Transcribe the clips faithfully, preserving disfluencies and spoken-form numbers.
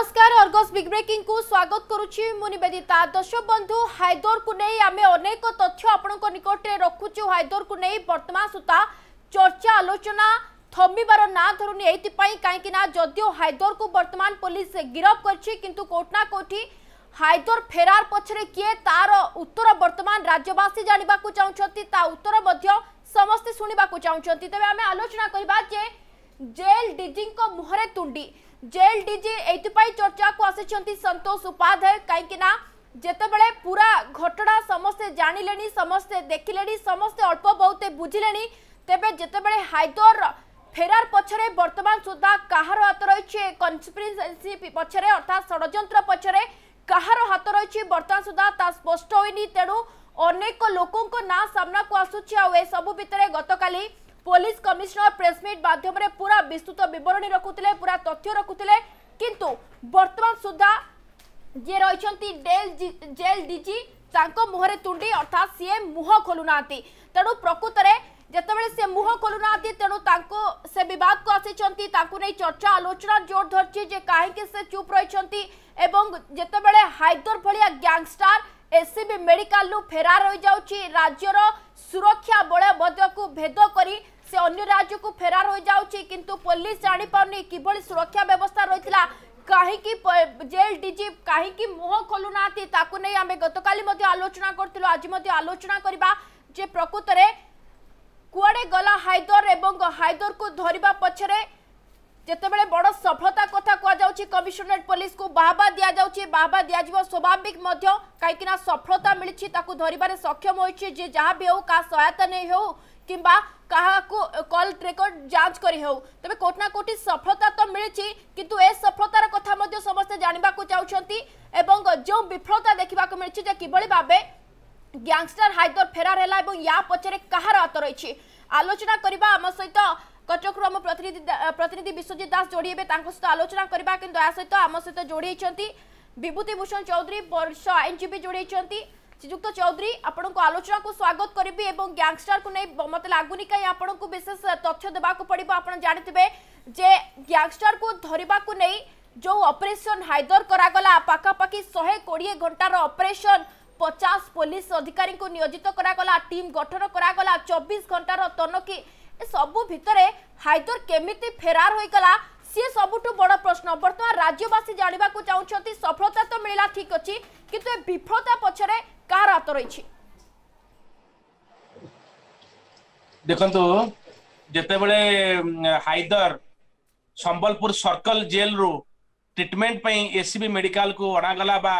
नमस्कार Argus big breaking को स्वागत करुच्ची मु निवेदिता। दर्शक बंधु हायदर को नहीं आमे अनेक तथ्य आपण निकटे रखुचु। हायदर को नहीं बर्तमान सुधा चर्चा आलोचना थमिबार ना धरुनी एपाई कहीं जदिव हायदर को बर्तमान पुलिस गिरफ करछि किंतु कोटना कोठी हायदर फेरार पछरे किए तार उत्तर बर्तमान राज्यवासी जानवा चाहते उत्तर समस्ते शुणा चाहते। तेज आम आलोचना करवा जे जेल डीजी मुहरे तुंडी। जेल डीजी एपाई चर्चा को आसी संतोष उपाध्याय कहीं जितेबले पूरा घटना समस्ते जानिले समस्ते देखिले समस्ते अल्प बहुत बुझिले तेबे जितेबले हायदर फेरार पछरे वर्तमान सुधा कहार हाथ रही कन्स्पिरेसी पछरे अर्थात षड्यंत्र पछरे कहार हाथ रही वर्तमान सुधा ता स्पष्ट होइनी। तेणु अनेक लोकों को ना सामना को आसुछि। आ ए सबु भितरे गतकाली पुलिस कमिश्नर प्रेसमिट माध्यम पूरा विस्तृत बरणी रखुते पूरा तथ्य रखुते किंतु वर्तमान सुधा जे रही जेल डीजी मुहरे तुंडी अर्थात सीए मुह खोलुना। तेणु प्रकृत में जितेबाला सी मुह खोलुना तेणु से बद को आसी चर्चा आलोचना जोर धरती जे कहीं से चुप रही। जितेबाला हायदर भाया गैंगस्टार एससीबी मेडिकल फेरार हो जाउची राज्यर सुरक्षा बल बद को भेद करी से अन्य राज्य को फेरार हो जाउची किंतु पुलिस जानी पाउनी किबोली सुरक्षा व्यवस्था रहितला कहीं की जेल डीजी कहीं की मुह खोलुना ताकू नहीं आमे गतकाली मध्ये आलोचना करतिलो। आज मध्ये आलोचना करबा जे प्रकृत रे कुआडे गला हायदर एवं हायदर को धरिबा पछरे जितेबाला बड़ सफलता कथा कहुच्छी। कमिशनरेट पुलिस को बाहबा दि जाऊँगी बाहबा दि जा स्वाभाविक कहीं सफलता मिली धरवे सक्षम होती जे जहाँ भी हो क्या सहायता नहीं हो कि कॉल रेकर्ड जांच करी हो तेज कोटना कोटी सफलता तो मिली किंतु ए सफलतार कथा समस्ते जानवा चाहते जो विफलता देखा मिली कि भाव गैंगस्टर हायदर फेरार है या पचर कहार हाथ रही आलोचना करवा आम सहित कटकू आम प्रतिनिधि प्रतिनिधि विश्वजीत दास जोड़ी सहित आलोचना करवा कि सहित आम सहित जोड़ी विभूति भूषण चौधरी बर्ष आईनजीवी जोड़ी श्रीजुक्त चौधरी आपण को आलोचना को स्वागत करी। एवं गैंगस्टर को नहीं मत लगुनि कहीं आपण को विशेष तथ्य देवा पड़े। आप जानते जे गैंगस्टर को धरवा नहीं जो ऑपरेशन हायदर करागला पखापाखि शहे कोड़े घंटार ऑपरेशन पचास पुलिस अधिकारी को नियोजित करागला टीम गठन करागला चौबीस घंटार तनखी सबू भितरे हायदर केमिति फेरार होइकला सी सबुठू बड़ प्रश्न। बर्तमान राज्यवासी जानवा चाहते सफलता तो मिलला ठीक अच्छी किंतु विफलता पछरे कार हाथ रही देखंतु। जेतेबेले हायदर संबलपुर सर्कल जेल रु ट्रीटमेंट पई एसीबी मेडिकल को अणागला बा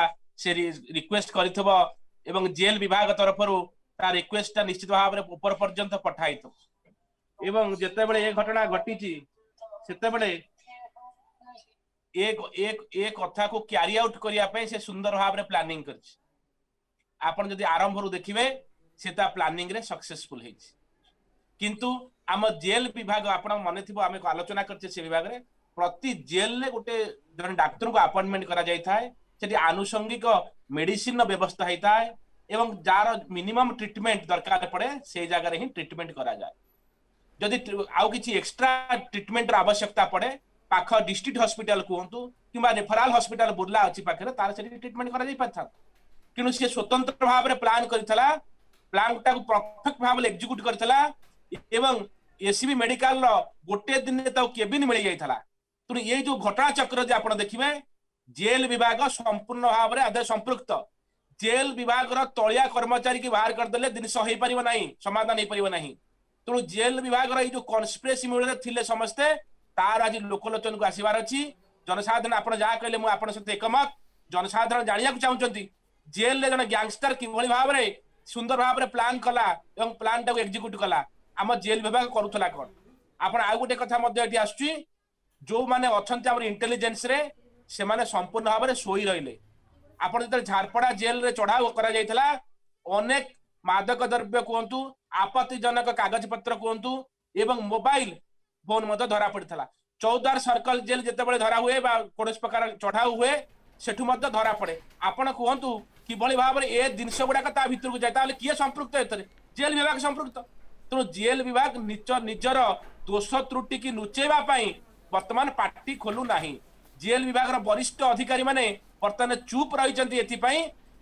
से रिक्वेस्ट करितबो एवं जेल विभाग तरफ रु तार रिक्वेस्टटा निश्चित भाव रे ऊपर पर्यंत पठाइतो एवं जितेबले ये घटना घटी से एक एक एक कथा को क्यारी आउट करने से सुंदर भाव में प्लानिंग कर आरंभ देखिए से प्लानिंग रे सक्सेसफुल किंतु आम जेल विभाग आपड़ा मन थी आम आलोचना करते से विभाग में प्रति जेल रे गोटे जन डाक्तर को अपॉइंटमेंट करा आनुषंगिक मेडिसिन व्यवस्था होता है एवं जार मिनिमम ट्रीटमेंट दरकार पड़े से जगह हिं ट्रीटमेंट करा जाए। जदि आउ किसी एक्सट्रा ट्रीटमेंट आवश्यकता पड़े पाख डिस्ट्रिक्ट हॉस्पिटल कहतु कि रेफराल हॉस्पिटल बुर्ला अच्छी पाखे तार से ट्रीटमेंट करा किनु से स्वतंत्र भाव में प्लान करथिला प्लान टाक परफेक्ट भाव एक्जिक्यूट करथिला एवं एसीबी मेडिकल रो गोटे दिन केबिन मिल जाइथला। तुम ये जो घटना चक्र जे आपण देखिबे जेल विभाग संपूर्ण भाव में आदे संपृक्त जेल विभाग रो तलिया कर्मचारी की बाहर कर देले जिनस होई परिबो नाही समाधान होई परिबो नाही। तेणु जेल विभाग रो कन्स्पिरेसी मूल थे समस्ते तार आज लोकलोचन को आसबार अच्छी। जनसाधारण आप कहले मुझे सहित एकमत जनसाधारण जानवाक चाहते जेल में जन गैंगस्टर कि भाव में सुंदर भाव में प्लां कला प्लान टाक एक्जिक्यूट कला आम जेल विभाग करूला कौन। आप गोटे कथा आसुच्छी जो मैंने अच्छा इंटेलीजेन्स संपूर्ण भाव में शोई रे आप जो झारपड़ा जेल में चढ़ाऊ कर मादक द्रव्य कहतु आपत्तिजनक कागज पत्र कहतु एवं मोबाइल फोन मत धरा पड़ा। चौदार सर्कल जेल जिते धरा हुए कौन प्रकार चढ़ाऊ हुए सेठू मत धरा पड़े। आपड़ कहतु कि भाव में ए जिनस गुड़ाक भितर को जाए किए संपृक्त एथेर जेल विभाग संपृक्त। तेणु जेल विभाग निज निजर दोष त्रुटि की लुचेवाई बर्तमान पार्टी खोलुना। जेल विभाग वरिष्ठ अधिकारी माने बर्तमान चुप रही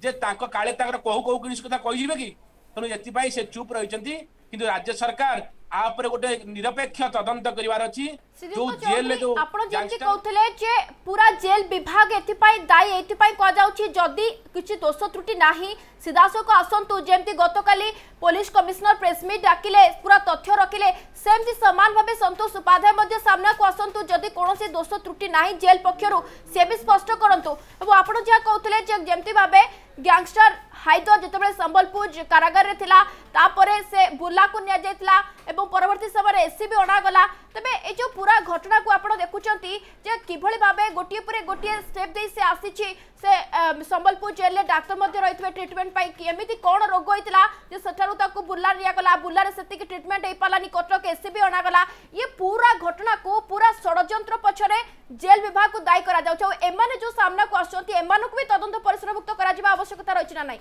जे काले कहू कहू कि कथा कहीजे कि तेणु ये से चुप रही कि राज्य सरकार आपरे गोटे निरपेक्ष तदंत करिवार अछि जो जेल ले जो आपण जेंति कहथले जे पूरा जेल विभाग एति पई दाई एति पई क जाउ छी जदी किछि दोष त्रुटि नाही सीधासो को आसंतु जेंति गतकाली पुलिस कमिश्नर प्रेस मीट डाकिले पूरा तथ्य रखिले सेमसी समान भाबे संतोष उपाध्याय मध्ये सामना को आसंतु जदी कोनोसी दोष त्रुटि नाही जेल पक्षरु से भी स्पष्ट करंतु एवं आपण जे कहथले जे जेंति भाबे गैंगस्टर हाइदो जितेबाला संबलपुर कारागार रे थिला तापरे से बुला को निया जायतला परवर्ती समय एसीबी अणागला तबे ए जो पूरा घटना को आपण देखुचंती जे किभली भाबे गोटिए परे गोटिए स्टेप दे से आसी छी से संबलपुर जेल ले डॉक्टर मध्ये रहितबे ट्रीटमेंट पाई केमिति कोन रोग होइतला जे सठारु ताको बुल्ला रिया गला बुल्ला रे सेति के ट्रीटमेंट हे पालानी कटक एसीबी अणागला ये पूरा घटना को पूरा षडयंत्र पछरे जेल विभाग को दायी करा जाउ छ एमाने जो सामना को आसोंती एमानु को भी तदंत परिसरभुक्त करा जिबा आवश्यकता रहिछ ना नै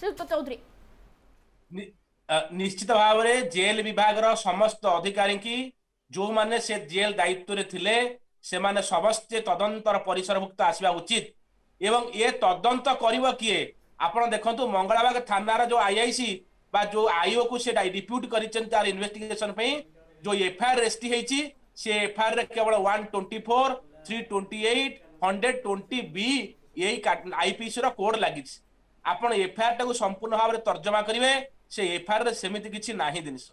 श्रीयुत चौधरी निश्चित भाव में जेल विभाग समस्त अधिकारी की जो माने से जेल दायित्व रे थिले से माने समस्ते तदंतर परिसरभुक्त आसवा उचित एवं ये तदंत करिवो किए आपण देखंतु मंगलाबाग थानार जो आईआईसी बा जो आईओ को से डिप्यूट करिसेन तार इन्वेस्टिगेशन पे जो एफआईआर रेस्टी हेची से एफआईआर रे केवल एक सौ चौबीस तीन सौ अट्ठाईस एक सौ बीस बी एई आईपीसी रो कोड लागि आपण एफआईआर टाको संपूर्ण भाव में तर्जमा करिवे से एफआईआर सेमती किसी ना जिनस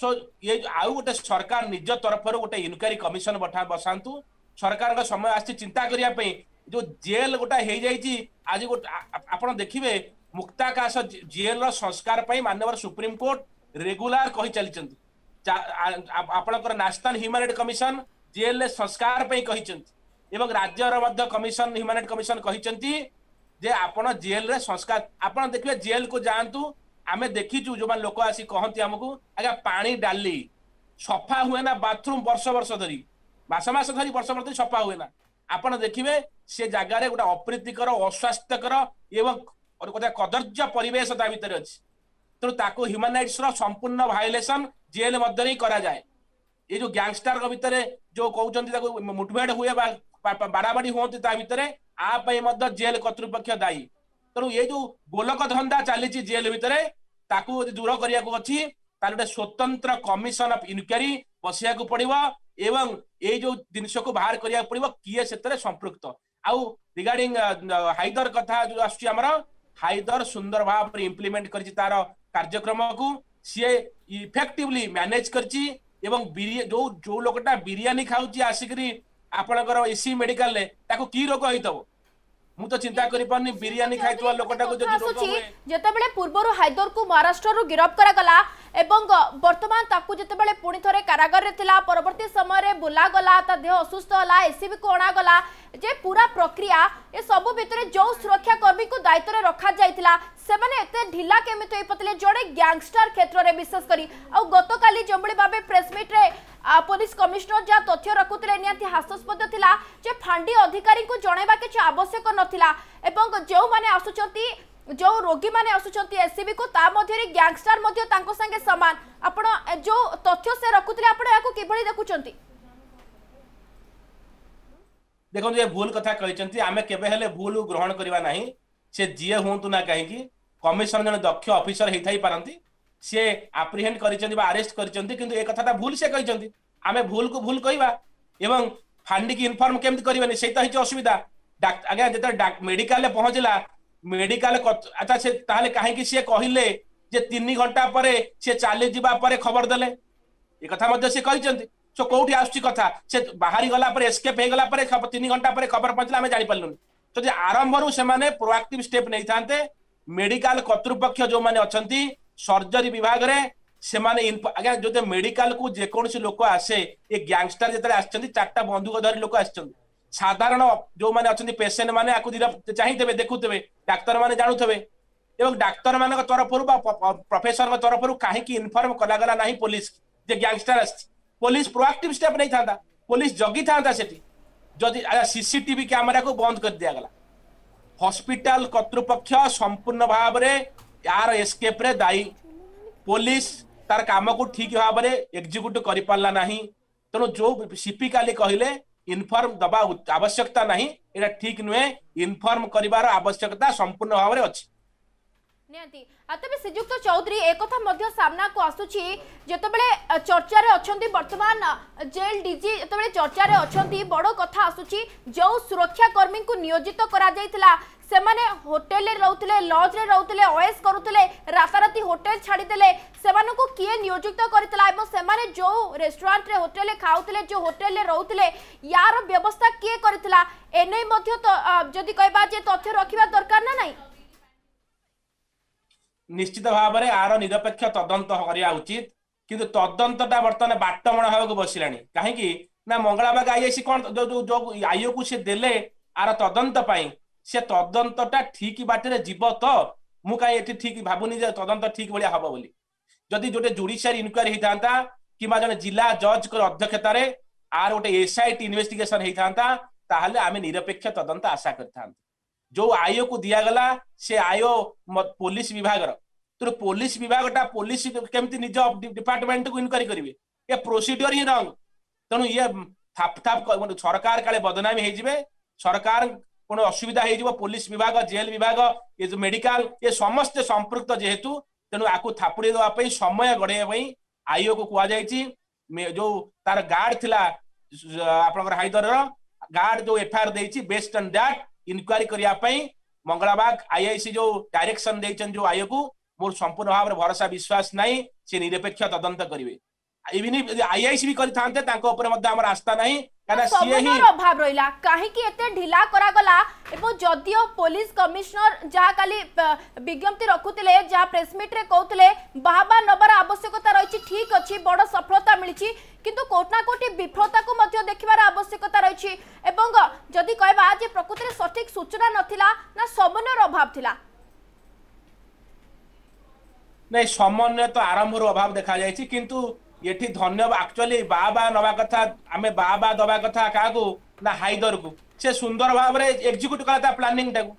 सो ये आउ गोटे सरकार निज तरफ गोटे इनक्वारी कमिशन बठा बसातु सरकार समय आसी चिंता करने जो जेल गोटा हो जाए आज आपड़ देखिए मुक्ताकाश जेल संस्कार माननीय सुप्रीम कोर्ट रेगुलर कही चली आपणकर national human right commission jail संस्कार राज्य कमिशन ह्यूमन राइट कमिशन कही जेल संस्कार आपड़ देखिए जेल को जातु आमे देखीचु जो लोक आसी कहती आमको आज्ञा पानी डाली सफा हुए ना बाथरूम वर्ष वर्ष धरी मसमास धरी वर्ष वर्ष धरी सफा हुए ना आपड़ देखिए से जगार गोटे अप्रीतिकर अस्वास्थ्यकर एवं क्या कदर्य परेश अच्छे तेणु ताको ह्यूमन राइट्स संपूर्ण वायलेसन जेल मध्य ही कराए ये जो गैंगस्टर भितर जो कहते मुठभेड़ हुए बाड़ाबाड़ी हमें आप जेल कर्तृपक्ष दायी तेणु ये जो गोलक धंदा चली जेल भितर दूर करने अच्छी गोटे स्वतंत्र कमिशन ऑफ इनक्वारी बसिया को पड़ो एवं ये जो जिनस को बाहर करने पड़ो किए से संपृक्त आउ रिगार्डिंग हाइदर कथा जो आसमर हाइदर सुंदर भाव इम्प्लीमेंट कर तार कार्यक्रम को सी इफेक्टिवली मैनेज कर जो जो लोकटा बिरियानी खाऊ आसिक आपणकर एसी मेडिकल कि रोग होता मु तो चिंता करि पन्नी बिरयानी खाइतवा लोकटा को जति रोग होए जते बेले पूर्वरो हाइदर को महाराष्ट्र रो गिरफ्त करा गला एवं वर्तमान ताकू जते बेले पुणी थरे कारागार रे थिला परवर्ती समय रे बुला गला ता देह असुस्थ होला एसीबी को ओणा गला जे पूरा प्रक्रिया ए सब भितरे जो सुरक्षा कर्मी को दायित्व रे रखा जायतिला से माने एते ढिला केमितो ए पतले जोडे गैंगस्टर क्षेत्र रे विशेष करी आ गत काली जंबळी बाबे प्रेस मीट रे पुलिस कमिश्नर जा तथ्य रखुते निहाती हास्यास्पद थिला जे फांडी अधिकारी को जणैबा किछ आवश्यक नथिला एवं जो माने आसुचंती जो रोगी माने आसुचंती एसीबी को ता मध्ये गैंगस्टर मध्ये तांको संगे समान आपण जो तथ्य से रखुते आपण याको केभली देखुचंती देखो ये भूल कथा कहचंती आमे केबे हेले भूल ग्रहण करबा नाही से जिए होंतु ना काहे की कमिशन जने दक्ष ऑफिसर हेथाई पारंती से एप्रिहेंड करिसेंती बा अरेस्ट करिसेंती किंतु ए कथाटा भूल से कहिसेंती आमे भूल को भूल कहिबा एवं फांडी की इन्फॉर्म केमति करिबानी सेता हिच असुविधा आगे जेता मेडिकल पहुंचला मेडिकल अच्छा से ताले काहे की से कहिले जे तीन घंटा परे से चाली जिबा परे खबर देले ए कथा मध्ये से कहिसेंती सो कोठी आस्ती कथा से बाहरी गला पर एस्केप हे गला पर तीन घंटा पर खबर पहुंचला आमे जानि पालनु तो आरंभ रु से माने प्रोएक्टिव स्टेप नहीं थांते मेडिकल कर्तृपक्ष जो माने अछंती सर्जरी विभाग रे से माने आगे जो मेडिकल को जेकोन से लोक आसे ये गैंगस्टर जतरे आछंती चारटा बंदूक धरी लोक आछंती साधारण जो माने अछंती पेशेंट माने आकु दिरा चाहितेबे देखुतेबे डाक्टर माने जानुतेबे एवं डाक्टर माने के तरफ रु प्रोफेसर के तरफ रु काहे की इन्फॉर्म कला गला नाही पुलिस जे गैंगस्टर आछ पुलिस प्रोएक्टिव स्टेप नहीं थांदा पुलिस जगी थांदा सेठी जदि सीसीटीवी कैमरा को बंद कर दिया गला हॉस्पिटल कर्तृपक्ष संपूर्ण भाव में यार एस्केप रे दायी पुलिस तार काम को ठीक भाव में एक्जिक्यूट कर पारा ना तेणु जो सीपी काली कहले इनफर्म दबा आवश्यकता नहीं एटा ठीक नुहे इनफर्म करिवार आवश्यकता संपूर्ण भाव रे अछि नियति आतबे श्रीजुक्त चौधरी एकथा मध्य सामना को आसुछि जेतबेले चर्चा रे अछंती वर्तमान जेल डीजी जेतबेले चर्चा रे अछंती बडो कथा आसुछि जो सुरक्षा कर्मी को नियोजित करा जायतिला सेमाने होटल रे रहउतले लॉज रे रहउतले ओएस करूतले राताराती होटल छाडी देले सेमानो को किए नियोजित करतिला एवं सेमाने जो रेस्टोरेंट रे होटल रे खाउतले जो होटल रे रहउतले यार व्यवस्था किए करतिला एनै मध्य तो जदी कहबा जे तथ्य रखिबा दरकार ना नाही निश्चित भाव में आर निरपेक्ष तदंत करवा उचित किंतु तदंतटा बर्तमान बाटमण हाबक बसला कहीं ना मंगलाबाग आईआईसी कौन जो जो, जो आईओ को सी दे आर तदंत से तदंतटा ठीक बाटे जीव तो मु कहीं ठीक भावुनी तदंत ठीक भाया हम बोली जदि गोटे जुडिशियल इनक्वारी होता कि जन जिला जज अध्यक्षतार गोटे एसआईटी इन्वेस्टिगेशन होता आम निरपेक्ष तदंत आशा कर जो आईओ को दिगला से आईओ पुलिस विभाग तो पुलिस विभाग टा पुलिस केमती निज डिपार्टमेंट को इनक्वारी करेंगे ये प्रोसीड्योर ही रंग तेणु ये थाप थाप सरकार काले बदनामी होइजिबे सरकार कोनो असुविधा होइजिबो पुलिस विभाग जेल विभाग ये जो मेडिकल ये समस्ते संपृक्त जेहेतु तेणु आपको थापुड़ी देवाई समय गढ़ाई आईओ को कह जो तार गार्ड थिला आपनकर हाइदर गार्ड जो एफआईआर देछि बेस्ड ऑन दैट इनक्वारी करने मंगलाबाग आईआईसी जो डायरेक्शन देचन जो आयोग को मोर संपूर्ण भाव में भरोसा विश्वास नहीं से निरपेक्ष तदंत करेंगे इवन आईआईसी भी करते आस्था नहीं अभाव रहा कहीं ढिला करागला जदियो पुलिस कमिश्नर जहाँ खाली विज्ञप्ति रखुले जहाँ प्रेसमिट्रे कहते बाहबा नबार आवश्यकता रही ठीक अच्छी बड़ सफलता मिली किंतु कोटना कोटी विफलता को मध्य देखिबार आवश्यकता रही एवं जदि कहबा जे प्रकृति रे सटीक सूचना नथिला ना समन्वय अभाव थिला नै समन्वय तो आरंभ रो अभाव देखा जायछि किंतु एठी धन्यवाद एक्चुअली बाबा नवा कथा हमें बाबा दबा कथा कागो ना हाइदर को से सुंदर भाव रे एग्जीक्यूट करता प्लानिंग टाको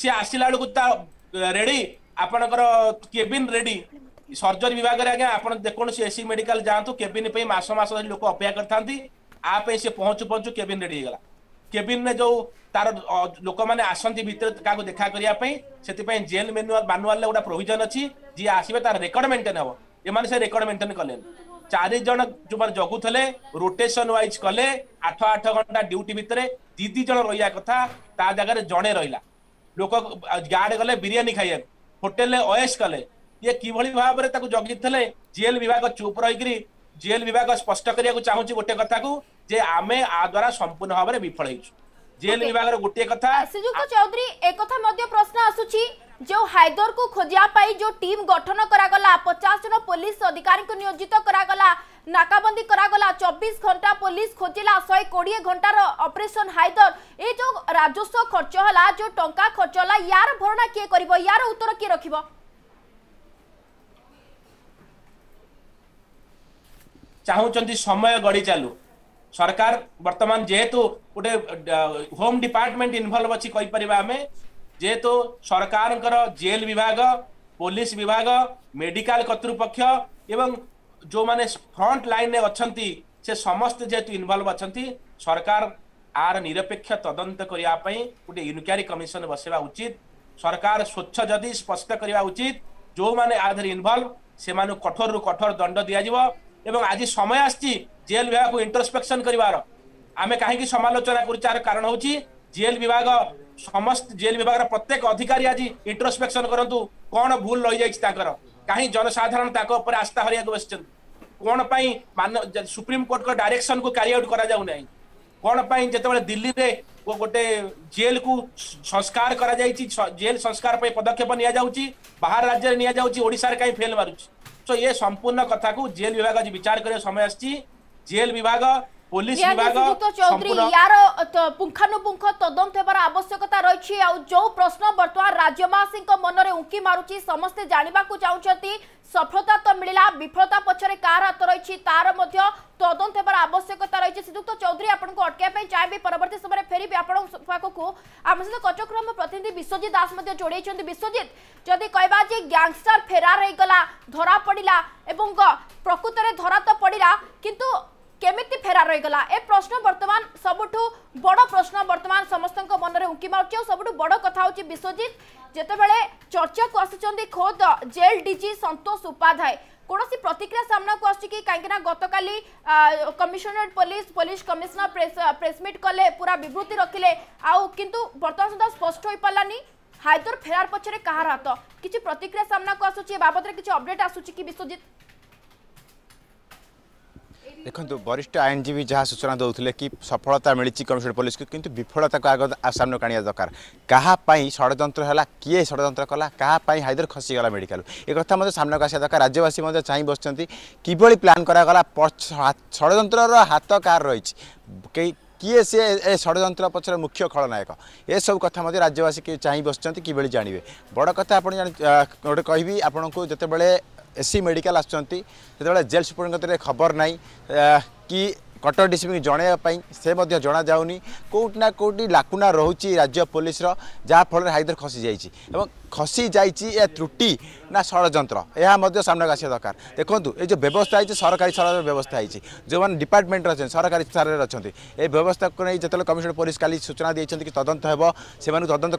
से आसिला लुक ता रेडी आपनकर केबिन रेडी सर्जरी विभाग रे आगे आपन देखोन से एसी मेडिकल जांतु केबिन पे मास मास लोक अपेक्षा करथांती आ पे से पहुंचु पहुंचु केबिन रेडी हो गला केबिन ने जो तार लोक माने आसंती भीतर का को देखा करिया पे सेति पे जेल मैनुअल मैनुअल ले ओडा प्रोविजन अछि जे आसीबे तार रिकॉर्ड मेंटेन हबो ए माने से रिकॉर्ड मेंटेन करले चारि जण जो मार जगु थले रोटेशन वाइज करले आठ आठ घंटा ड्यूटी भीतर दीदी जण रोया कथा ता जगह रे जणे रोइला लोक गार्ड गले बिरयानी खाइया होटल ले ओएस करले ये कि भाव में जगी थे जेल विभाग चुप रही जेल विभाग स्पष्ट करने को चाहूँगी गोटे कथा को जे आमे आ द्वारा संपूर्ण भाव में विफल हो जेल विभाग गोटे कथा श्रीजुक्त चौधरी एक कथा मध्य प्रश्न आसुची जो हाइदर को खोजिया पाई जो टीम गठन करागला पचास जन पुलिस अधिकारी को नियोजित करागला नाकाबंदी करागला चौबीस घंटा पुलिस खोजिला शहे कोड़े घंटार ऑपरेशन हाइदर ये जो राजस्व खर्च है जो टंका खर्च है यार भरणा किए कर यार उत्तर किए रख चाहूँ समय गड़ी चालू सरकार वर्तमान जेहेतु गोटे होम डिपार्टमेंट इनवल्व अच्छी आम जेहेतु सरकार जेल विभाग पुलिस विभाग मेडिकल कर्तृपक्ष एवं जो माने फ्रंट लाइन अच्छा से समस्त जेहेतु इनवल्व अच्छा सरकार आर निरपेक्ष तदंत करने गोटे इनक्वारी कमिशन बसवा उचित सरकार स्वच्छ जदि स्पष्ट करवा उचित जो माने आधर इनवल्व से कठोर रु कठोर दंड दिया एवं आज समय आसछि जेल विभाग को इंट्रोस्पेक्शन करिवार आमे काहेकि समालोचना कर कारण हूँ जेल विभाग समस्त जेल विभाग प्रत्येक अधिकारी आज इंट्रोस्पेक्शन करतु कौन भूल रही जाकर कहीं जनसाधारण तापर आस्था हरिया बसचन कौन पाई मान सुप्रीम कोर्ट का डायरेक्शन को क्यारि आउट करा जाउ नाही कौन पाई जेतेबेले दिल्ली रे वो गोटे जेल को संस्कार करा जायछि जेल संस्कार पे पदक्षेप निया जाउछि बाहर राज्य रे निया जाउछि ओडिसा रे काई फेल मारुछि तो ये संपूर्ण कथा को जेल विभाग आज विचार करे समय आछि जेल विभाग पुलिस विभाग चौधरी यार पुंखानुपुंख तदंत हेबार आवश्यकता रही जो प्रश्न बर्तमान राज्यवासी मनरे उंकी मारुची समस्ते जानिबा को चाहउछथि सफलता तो मिलला विफलता पछरे कार हाथ रही तार मध्य तदंत हेबार आवश्यकता रही श्रीजुक्त चौधरी आपनको अटके चाहिए परवर्ती समय फेरबे आपण पाखकु आम सहित कटक्रम प्रतिनिधि विश्वजीत दास मध्य जोड़े विश्वजीत जदि कहबा जे गैंगस्टर फेरार होइगला धरा पड़िला एवं प्रकृत रे धरा तो पड़िला किंतु केमिति बेहेरा रही गला ए प्रश्न वर्तमान सबुठु बड़ प्रश्न वर्तमान समस्तक मन में उंकी मार्च सबुठु बड़ कथा होची विश्वजीत जेतेबेले चर्चा को आसीचंदी खोद जेल डीजी संतोष उपाध्याय कोनोसी प्रतिक्रिया सामना को आसी कि काईकिना गतकाली commissionerate police police commissioner press press meet कले पूरा विवृति रखिले आउ किंतु वर्तमान सुधा स्पष्ट होई पालानी हायदर फेरार पछरे कहार हाथ किछि प्रतिक्रिया सामना को आसुची बाबत रे किछि अपडेट आसुची कि विश्वजीत देखो वरिष्ठ आईनजीवी जहाँ सूचना दौले कि सफलता मिली कमिशनरेट पुलिस को किंतु विफलता को आग सामना आने दरकार क्या षड्यंत्र है किए षड्यंत्र कला क्या हाइदर खसीगला मेडिकल एक कथा मत सामना आसा दरकार राज्यवासी चाह बस कि प्लां कराला षड्यंत्र हाथ कार रही किए सी षड्यंत्र पछर मुख्य खलनायक ये सब कथा मत राज्यवासी चाह बस कि जानवे बड़ कथा गोटे कहि आपण को जितेबाला एससी मेडिकल आसुँचे से जेल सुप्रीमकोर्ट खबर ना कि कटक डीसीपी जनवाई से जना जाऊनी कौटिना कौटि लाकुना रोचे राज्य पुलिस जहाँफल हाइदर खसी जा खसी जा त्रुटि ना षड्यंत्र यह सामना आसा दरकार देखो ये जो व्यवस्था है सरकारी स्तर व्यवस्था है जो मैंने डिपार्टमेंट अच्छे सरकारी स्तर में अच्छा ये व्यवस्था को नहीं जितने कमिशनर पुलिस का सूचना देते कि तदंत हो तदंत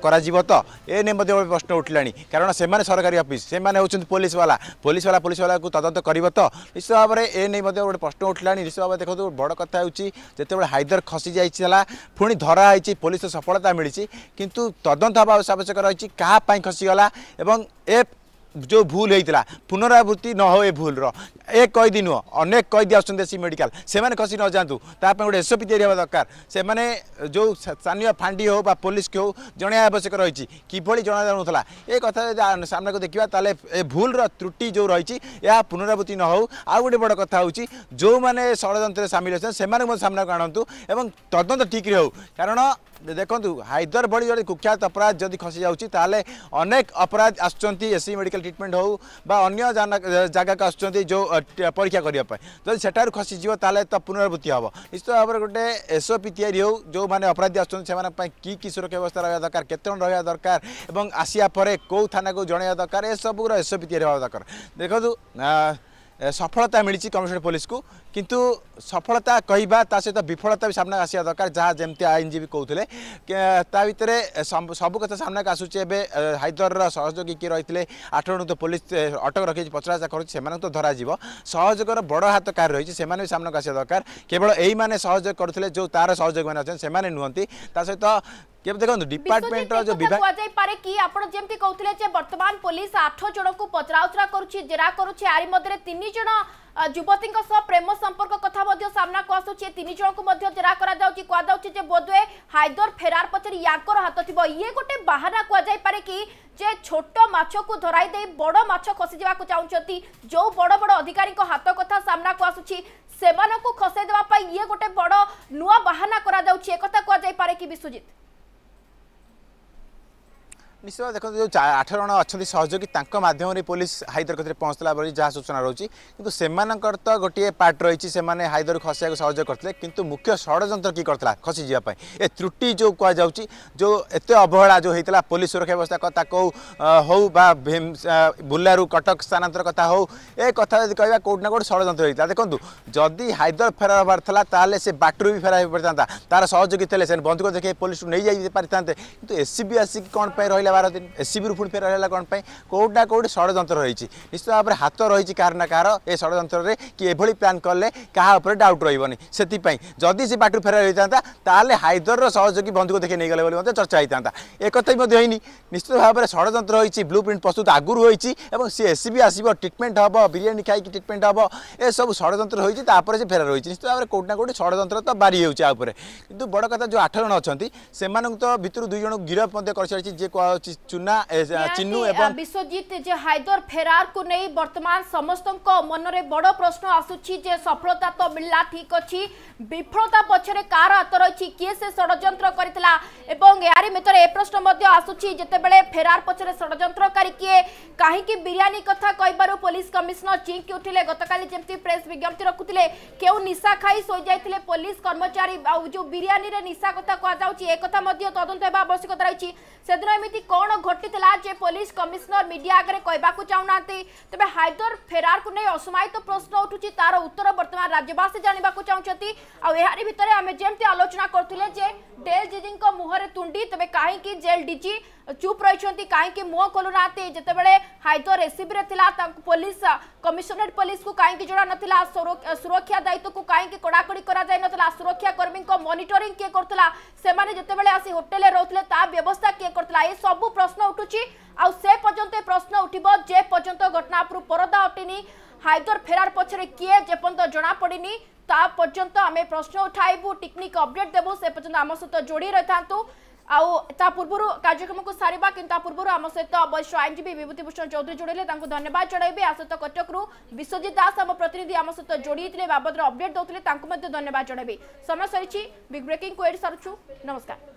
हो ये नहीं प्रश्न उठला कारण से सरकारी अफिस् से होती पुलिस वाला पुलिस वाला पुलिस वाला को तदंत कर तो निश्चित भाव में ये नहीं गोटे प्रश्न उठला निश्चित भाव देखो बड़ कथा होते हाइदर खसी जा पुणी धरा होती पुलिस सफलता मिली किंतु तदंत हवा आवश्यक रही क्या खसी गला एवं ए जो भूल होता पुनरावृत्ति न हो ए भूल रो एक कैदी नुह अनेक कैदी आसी मेडिकल से खसी न जातु तापे गोटे एसओपी तैयारी होगा दरकार से माने जो स्थानीय फांडी हो बा पुलिस के हो जन आवश्यक रही किभली जना जानुला ये कथा जब सामना को देखा ताले ए भूल रो त्रुटि जो रही पुनरावृत्ति न हो आ गोटे बड़ कथा होची जो माने षड्यंत्र सामिल होते से सामना आणतु एवं तदंत ठीक रे हो कारण देखु हाइदर भली जो कुख्यात अपराध जदि खसी जाऊँगी ताले अनेक अपराध आसुँच एससी मेडिकल ट्रिटमेंट हो जगह को आसुँच जो परीक्षा करने जब सेठार खसी ताले तो पुनरावृत्ति हम निश्चित भाव में गोटे एसओपी तैयारी हो जो मैंने अपराधी आसुँच की कि सुरक्षा व्यवस्था रहा दरकार केत रहा दरकार और आसिया पर कौ थाना को जन दरकार ये सब एसओपी तैयारी होगा दरकार देखो सफलता मिली कमिशनर पुलिस को किंतु सफलता कहवा ता सहित विफलता भी सामना आसा दरकार जहाँ जमी आईनजीवी कहते ताभितर सब कथा सामना आसूचे एवं हाइदर सहयोगी किए रही आठ जन तो पुलिस अटक रखी पचराचा कर तो धर सहयोगर बड़ हाथ कार रही से सामना आसा दरकार केवल यही मैंने सहयोग करते जो तार सहयोग मैंने अच्छे से नुहति ता सहित केब देखो डिपार्टमेंट रो जो विभाग कोजाई पारे कि आपण जेमति कहउथिले जे वर्तमान पुलिस आठ जण को पचराउतरा करूची जेरा करूची आरी मधरे तीन जण युवती प्रेम संपर्क कथा मध्य सामना को आसुचे तीन जण को मध्य जेरा करा जाउची को जाउची जे बोदवे हाइदर फेरार पचर याकर हाथ थिबो ये गोटे बहाना को जाई पारे कि जे छोट माछ को धराई दे बड़ माछ खसी जेबा को चाहुचती जो बड़ बड़ अधिकारी को हाथ कथा सामना को आसुची सेमान को खसे देबा पई ये गोटे बड़ नुवा बहाना करा जाउची एक कथा को जाई पारे कि विश्वजीत निश्चय देखो जो आठ जन अच्छा सहयोगी मध्यम पुलिस हाइदर कथी पहुँचला जहाँ सूचना रोची किंतु सेमानन तो गोटे पार्ट रही से हाइदर खसिया को सहयोग करते किंतु मुख्य षड्यंत्र की करता खसी जावाई ए त्रुटि जो कहुच्ची जो एत अवहेला जो होता पुलिस सुरक्षा व्यवस्था कथा कौ हो बुलारू कटक स्थानांतर कथा हो ए कथा जब कह कौटना कौट षड्यंत्र होता देखो जदि हाइदर फेरार हबार ताल से बाटरू भी फेराई पारिता तार सहयोगी थे बंधुक देखे पुलिस नहीं जा पारितांते कि एससीबी आसिक कौन रहा बारह दिन एससीबी पुणी फेर रहा कौन कौटा कौटी षड्यंत्र रही निश्चित भाव में हाथ रही कार ना कार ए षड्यंत्र कि एभली प्लां कले क्या डाउट रही से जदि से बाटर फेर होता ताले हाइदर सहयोगी बंधुक देखे नहींगले बोली चर्चा होता एक होनी निश्चित भाव में षड्यंत्र रही ब्लू प्रिंट प्रस्तुत आगुरी होती सी एससीबी आसब ट्रिटमेंट हम बिरियानी खाई ट्रिटमेंट हम ए सब षड्यंत्र होती से फेर रही निश्चित भाव में कौटना कौटी षड्यंत्र तो बारी होपर कि बड़ कथा जो आठ जन अच्छा से भर दुई जन गिरफ्त कर चुना चिन्नु एवं विश्वजीत जे हाइदर फेरार को नहीं वर्तमान समस्त मन में बड़ प्रश्न आसूची जे सफलता तो मिलला ठीक अच्छी विफलता पछरे कार हाथ रही किए से षड्यंत्र करथिला एवं यार मित्र ए प्रश्न मध्य आसूची जते बेले फेरार पछरे षड्यंत्रकारी किए काहे कि बिरयानी कथा कहबारो पुलिस कमिश्नर चिंकी उठिले गतकाली जेंति प्रेस विज्ञप्ति रखुतिले केउ निशा खाई सोई जायथिले पुलिस कर्मचारी जो बिरयानी रे निशा कथा कह जाउची ए कथा मध्य तदंत हेबा आवश्यकता रही सेदिन एमिति कौन घटितला जे पुलिस कमिश्नर मीडिया आगे कहवाकू चाहूना तेज हाइदर फेरार को नहीं असमायित तो प्रश्न उठू तार उत्तर बर्तमान राज्यवासी जानवाक चाहते आहारी भितर आम जमी आलोचना करुले जे डेल जीजी मुहर तुंडी तेज कहीं जेल डीजी चुप रही कहीं मुह खोलुना जितेबाला Haider ACB police commissionerate police को कहीं जोड़ा नाला सुरक्षा दायित्व को कहीं कड़ाकड़ी करा सुरक्षाकर्मी मनिटरिंग किए करुला से जितेबाला आसी होटेल रोते व्यवस्था किए करुला ये सब प्रश्न उठुची आ प्रश्न उठब जे पर्यंत घटना परदा हटिनी हाइदर फेरार पछरे किए जेपर्यंत जना पड़नी ता पर्यंत आम प्रश्न उठाइबू टेक्निक अपडेट देबू से पर्यंत आम सहित जोड़ी रहिथांतु आउ ता पूर्व कार्यक्रम को सारिबा किंतु पूर्व आम सहित अवश्य आईनजीवी विभूतिभूषण चौधरी जोड़े धन्यवाद चढ़ाइबी आ सहित कटकू विश्वजीत दास आम प्रतिनिधि आम सहित जोड़ी बाबद अपडेट दौते धन्यवाद चढ़ाइबी समय सरी बिग ब्रेकिंग को एड सारुचु नमस्कार।